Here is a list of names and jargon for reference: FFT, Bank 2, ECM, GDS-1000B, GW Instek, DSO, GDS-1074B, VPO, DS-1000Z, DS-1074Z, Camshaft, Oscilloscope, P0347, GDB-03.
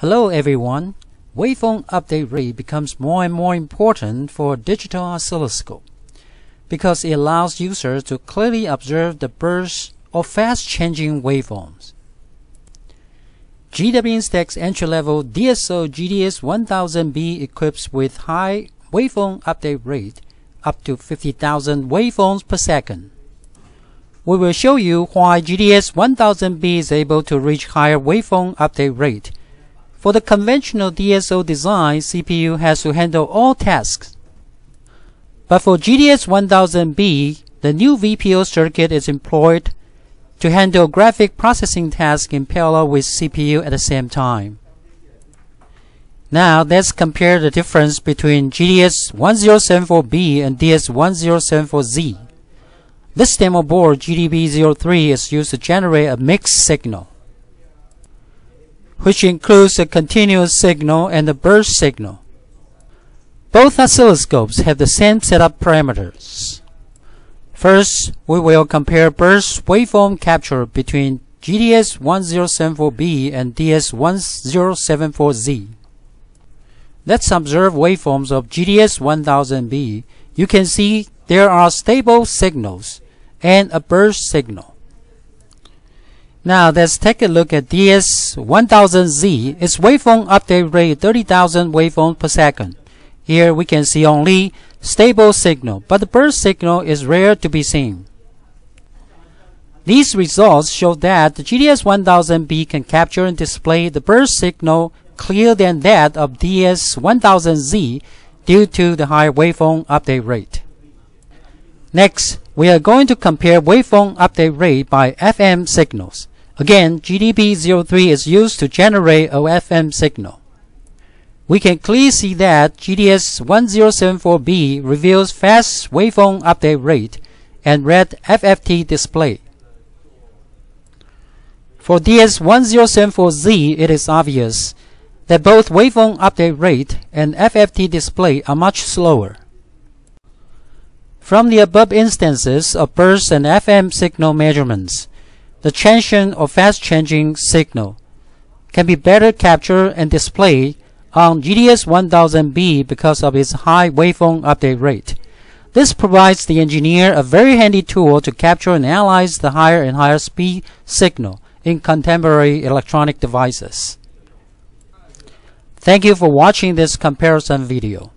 Hello everyone. Waveform update rate becomes more and more important for a digital oscilloscope because it allows users to clearly observe the bursts of fast-changing waveforms. GW Instek's entry-level DSO GDS-1000B equips with high waveform update rate up to 50,000 waveforms per second. We will show you why GDS-1000B is able to reach higher waveform update rate. For the conventional DSO design, CPU has to handle all tasks. But for GDS-1000B, the new VPO circuit is employed to handle graphic processing tasks in parallel with CPU at the same time. Now let's compare the difference between GDS-1074B and DS-1074Z. This demo board GDB-03 is used to generate a mixed signal, which includes the continuous signal and the burst signal. Both oscilloscopes have the same setup parameters. First, we will compare burst waveform capture between GDS-1074B and DS-1074Z. Let's observe waveforms of GDS-1000B. You can see there are stable signals and a burst signal. Now let's take a look at DS-1000Z. Its waveform update rate 30,000 waveforms per second. Here we can see only stable signal, but the burst signal is rare to be seen. These results show that the GDS-1000B can capture and display the burst signal clearer than that of DS-1000Z due to the high waveform update rate. Next, we are going to compare waveform update rate by FM signals. Again, GDB-03 is used to generate a FM signal. We can clearly see that GDS-1074B reveals fast waveform update rate and red FFT display. For DS-1074Z, it is obvious that both waveform update rate and FFT display are much slower. From the above instances of burst and FM signal measurements, the transient or fast-changing signal can be better captured and displayed on GDS-1000B because of its high waveform update rate. This provides the engineer a very handy tool to capture and analyze the higher and higher speed signal in contemporary electronic devices. Thank you for watching this comparison video.